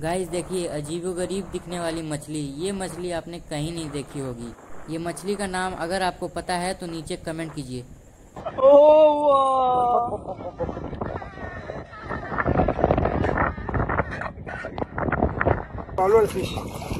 Guys देखिए अजीबोगरीब दिखने वाली मछली, ये मछली आपने कहीं नहीं देखी होगी। ये मछली का नाम अगर आपको पता है तो नीचे कमेंट कीजिए। ओह वाह।